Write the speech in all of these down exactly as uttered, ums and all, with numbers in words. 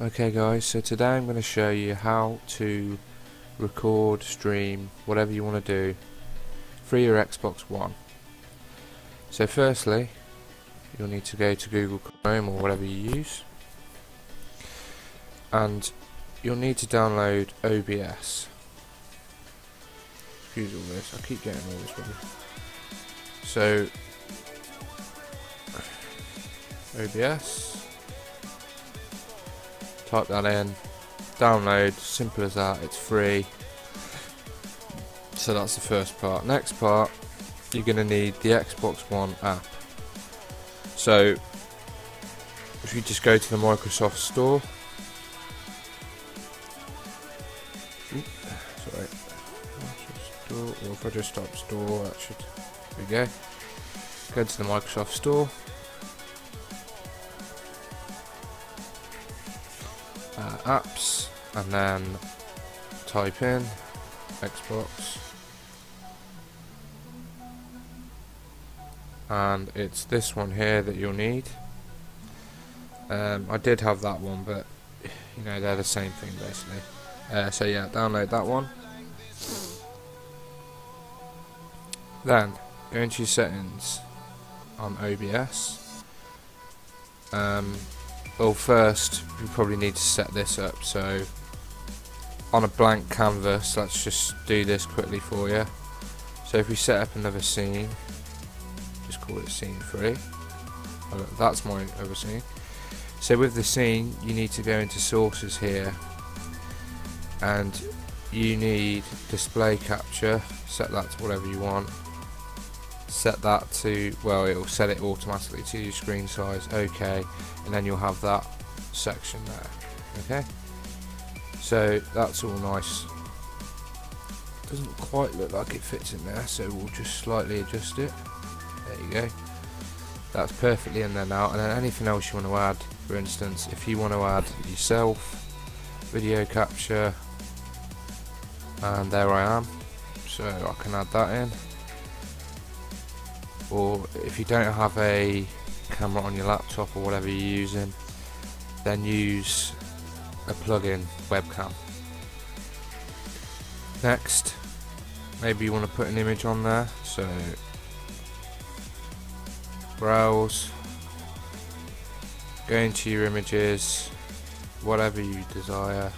Okay guys, so today I'm going to show you how to record, stream, whatever you want to do through your Xbox One. So firstly, you'll need to go to Google Chrome or whatever you use, and you'll need to download O B S. Excuse all this, I keep getting all this rubbish. So O B S, type that in, download, simple as that, it's free. So that's the first part. Next part, you're going to need the Xbox One app. So if you just go to the Microsoft Store, oops, sorry, Store, or if I just type Store, that should, there we go. Go to the Microsoft Store. Uh, apps, and then type in Xbox, and it's this one here that you'll need. um, I did have that one, but you know, they're the same thing basically. Uh, so yeah, download that one, then go into your settings on O B S. um, Well, first we probably need to set this up, so on a blank canvas, let's just do this quickly for you. So if we set up another scene, just call it scene three. Oh, that's my other scene. So with the scene, you need to go into sources here, and you need display capture, set that to whatever you want. Set that to, well, it will set it automatically to your screen size, okay, and then you'll have that section there. Okay, so that's all nice. Doesn't quite look like it fits in there, so we'll just slightly adjust it. There you go, that's perfectly in there now. And then anything else you want to add, for instance, if you want to add yourself, video capture, and there I am, so I can add that in. Or if you don't have a camera on your laptop or whatever you're using, then use a plug-in webcam. Next, maybe you want to put an image on there, so browse, go into your images, whatever you desire.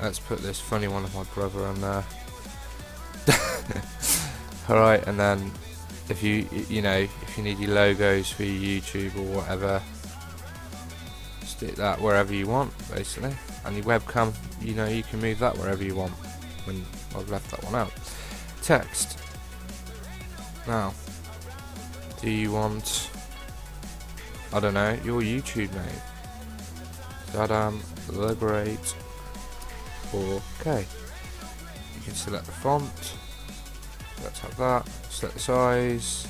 Let's put this funny one of my brother on there. Alright, and then if you you know if you need your logos for your YouTube or whatever, stick that wherever you want basically. And your webcam, you know, you can move that wherever you want. When I've left that one out. Text. Now, do you want, I don't know, your YouTube name? Dadam Liberate four K. You can select the font. Let's have that, select the size,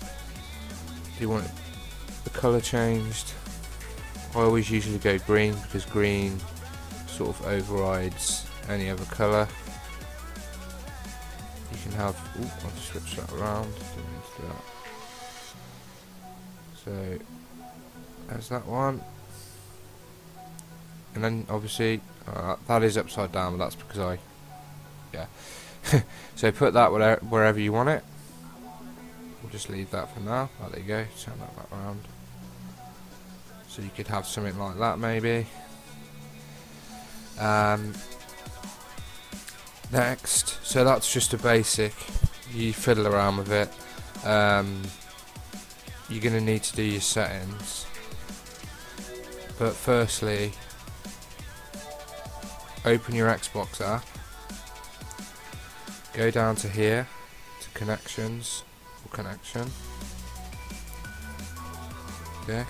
do you want it, the colour changed? I always usually go green because green sort of overrides any other colour. You can have, ooh, I'll just switch that around, didn't mean to do that. So there's that one, and then obviously uh, that is upside down, but that's because I, yeah. So put that wherever you want it. We'll just leave that for now. Oh, there you go. Turn that back around. So you could have something like that maybe. Um, next, so that's just a basic. You fiddle around with it. Um, you're going to need to do your settings. But firstly, open your Xbox app. Go down to here, to connections, or connection. Okay.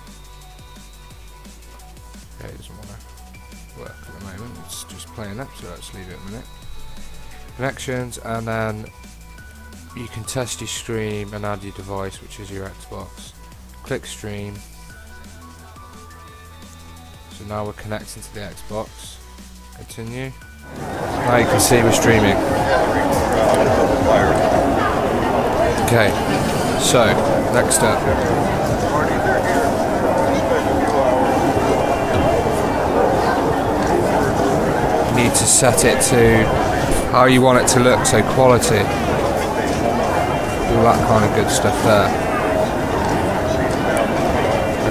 Okay, it doesn't want to work at the moment, it's just playing up, so let's leave it a minute. Connections, and then you can test your stream and add your device, which is your Xbox. Click stream. So now we're connecting to the Xbox. Continue. Now you can see we're streaming. Okay, so next step. need to set it to how you want it to look, so quality, all that kind of good stuff there.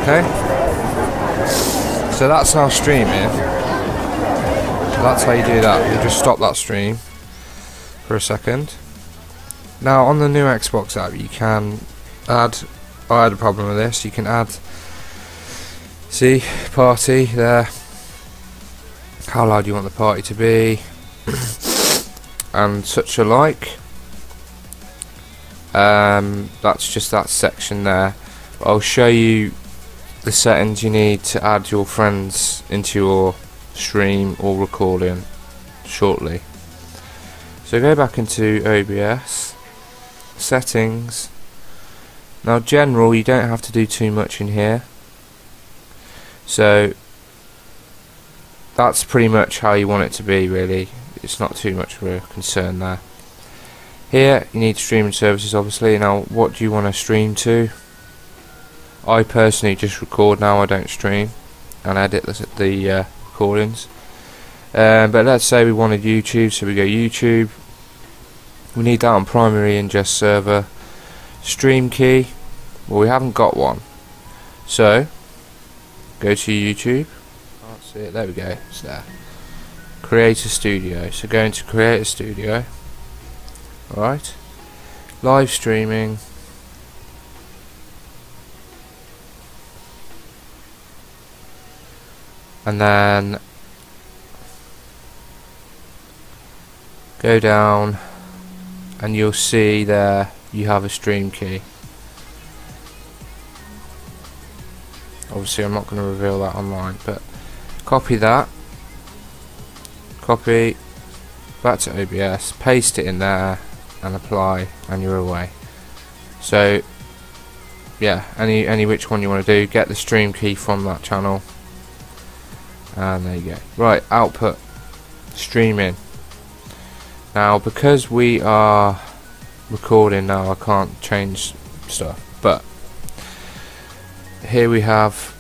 Okay, so that's our stream here. So that's how you do that. You just stop that stream for a second. Now on the new Xbox app you can add, I had a problem with this, you can add, see, party there, how loud you want the party to be, and such alike. Um, that's just that section there. I'll show you the settings you need to add your friends into your stream or recording shortly. So go back into O B S, settings. Now general, you don't have to do too much in here. So that's pretty much how you want it to be really. It's not too much of a concern there. Here you need streaming services obviously. Now what do you want to stream to? I personally just record now, I don't stream and edit the, the uh, recordings. Uh, but let's say we wanted YouTube, so we go YouTube. We need that on primary ingest server. Stream key, well we haven't got one, so go to YouTube. Can't see it, there we go, it's there. Creator Studio, so go into Creator Studio. Alright, live streaming. And then go down and you'll see there you have a stream key. Obviously I'm not going to reveal that online, but copy that, copy, back to O B S, paste it in there and apply, and you're away. So yeah, any any which one you want to do, get the stream key from that channel, and there you go. Right, output, streaming. Now because we are recording now, I can't change stuff, but here we have,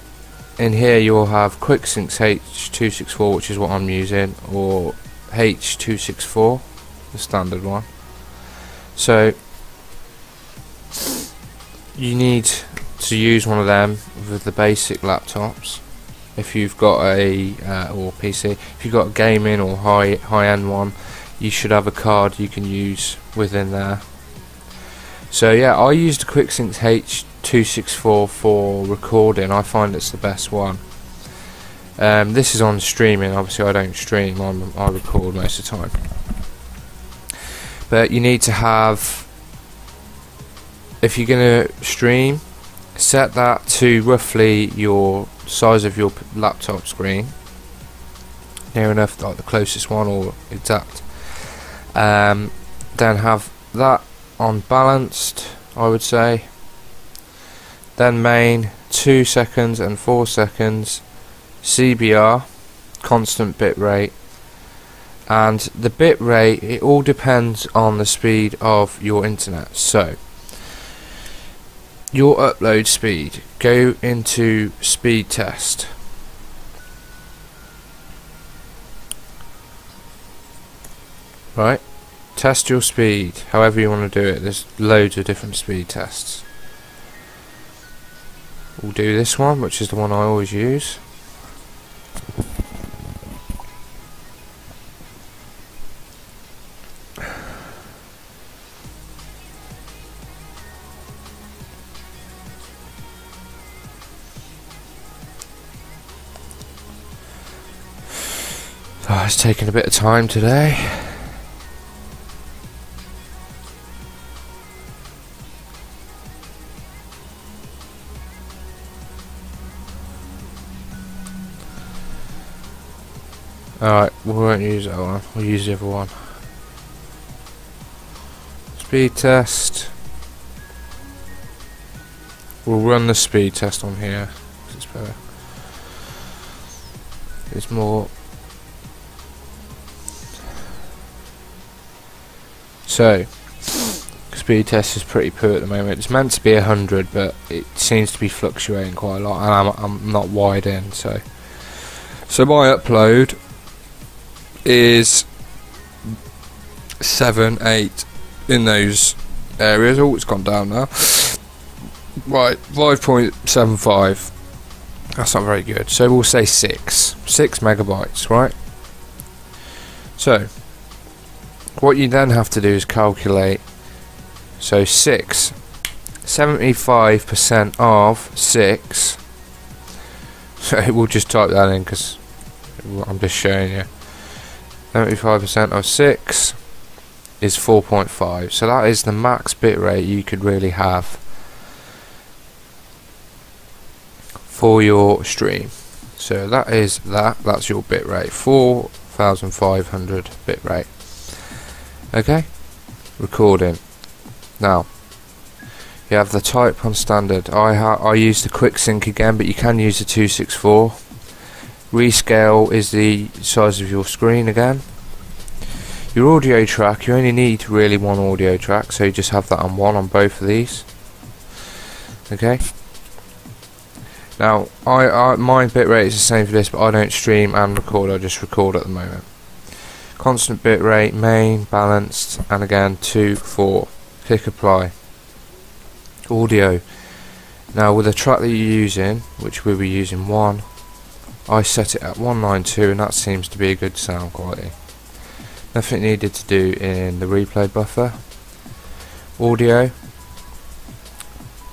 in here you'll have QuickSync's H two sixty-four, which is what I'm using, or H two sixty-four, the standard one. So you need to use one of them with the basic laptops if you've got a uh, or P C. If you've got a gaming or high high-end one, you should have a card you can use within there. So yeah, I used QuickSync's H two sixty-four for recording. I find it's the best one. Um, this is on streaming. Obviously, I don't stream. I'm, I record most of the time. But you need to have, if you're going to stream, set that to roughly your size of your laptop screen, near enough like the closest one or exact. Um, then have that on balanced, I would say. Then main, two seconds and four seconds, C B R, constant bit rate. And the bit rate, it all depends on the speed of your internet. So your upload speed, go into speed test. Right, test your speed however you want to do it. There's loads of different speed tests. We'll do this one, which is the one I always use. Oh, it's taking a bit of time today. Alright, we won't use that one, we'll use the other one. Speed test. We'll run the speed test on here, because it's better. It's more. So, speed test is pretty poor at the moment. It's meant to be one hundred, but it seems to be fluctuating quite a lot, and I'm, I'm not wide in, so. So my upload is seven, eight in those areas. Oh, it's gone down now. Right, five point seven five. That's not very good. So we'll say six. Six megabytes, right? So what you then have to do is calculate. So six. seventy-five percent of six. So we'll just type that in because I'm just showing you. seventy-five percent of six is four point five. So that is the max bitrate you could really have for your stream. So that is that. That's your bitrate. four thousand five hundred bitrate. Okay. Recording. Now, you have the type on standard. I ha I use the QuickSync again, but you can use the two sixty-four. Rescale is the size of your screen again. Your audio track. You only need really one audio track, so you just have that on one on both of these. Okay. Now, I, I, my bitrate is the same for this, but I don't stream and record, I just record at the moment. Constant bitrate, main, balanced, and again, two, four. Click apply. Audio. Now, with the track that you're using, which we'll be using one, I set it at one ninety-two, and that seems to be a good sound quality. Nothing needed to do in the replay buffer. Audio.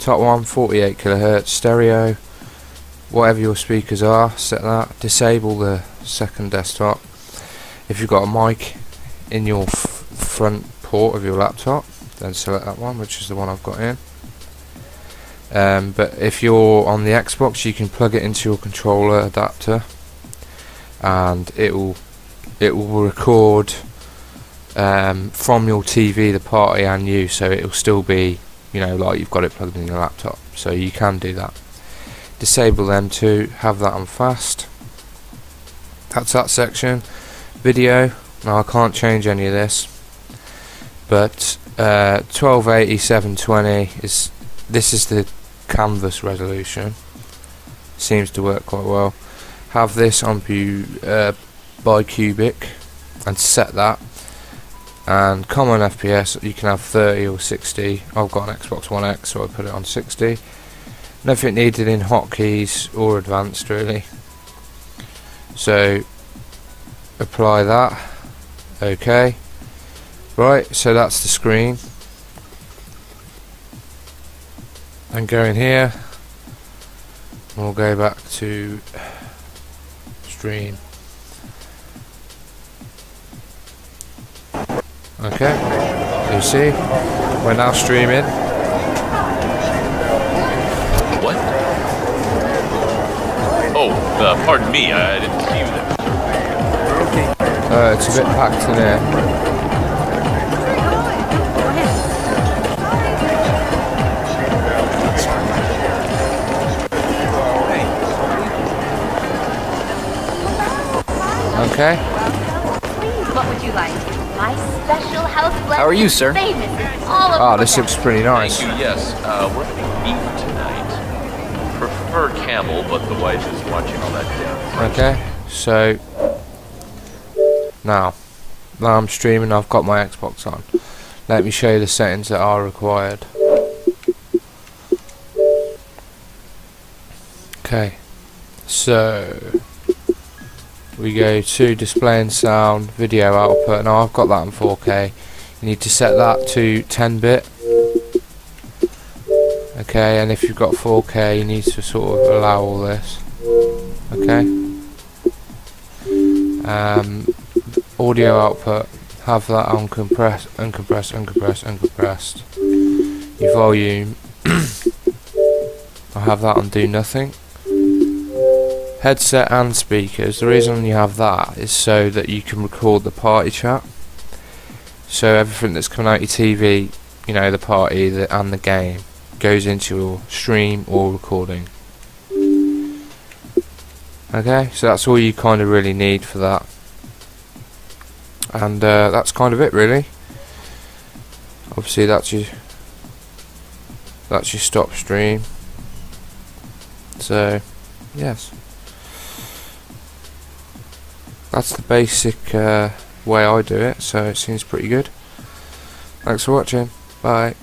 Top one, forty-eight kilohertz, stereo. Whatever your speakers are, set that. Disable the second desktop if you've got a mic in your f front port of your laptop, then select that one, which is the one I've got in. Um, but if you're on the Xbox, you can plug it into your controller adapter, and it will it will record um, from your T V, the party, and you. So it will still be, you know, like you've got it plugged in your laptop. So you can do that. Disable them to have that on fast. That's that section. Video. Now I can't change any of this, but uh, twelve eighty by seven twenty is this is the canvas resolution. Seems to work quite well. Have this on uh, bicubic and set that. And common F P S you can have thirty or sixty. I've got an Xbox One X, so I put it on sixty. Nothing needed in hotkeys or advanced really. So apply that. Okay. Right, so that's the screen. And go in here. We'll go back to stream. Okay. You see, we're now streaming. Oh, uh, pardon me, I didn't see you there. Okay. Uh, it's a bit packed in there. Okay. What would you like? My special house blend. How are you, sir? Oh, this looks pretty nice. Thank you, yes. Uh, we're having beef tonight. Prefer camel, but the wife is watching all that down. Okay, so now, now I'm streaming. I've got my Xbox on. Let me show you the settings that are required. Okay, so we go to display and sound, video output. Now I've got that on four K. You need to set that to ten bit. Okay, and if you've got four K, you need to sort of allow all this. Okay. Um, audio output, have that on compressed, uncompressed, uncompressed, uncompressed. Your volume, I have that on do nothing. Headset and speakers. The reason you have that is so that you can record the party chat. So everything that's coming out your T V, you know, the party the, and the game, goes into your stream or recording. Okay, so that's all you kind of really need for that, and uh, that's kind of it really. Obviously that's your that's your stop stream. So yes, that's the basic uh, way I do it, so it seems pretty good. Thanks for watching. Bye.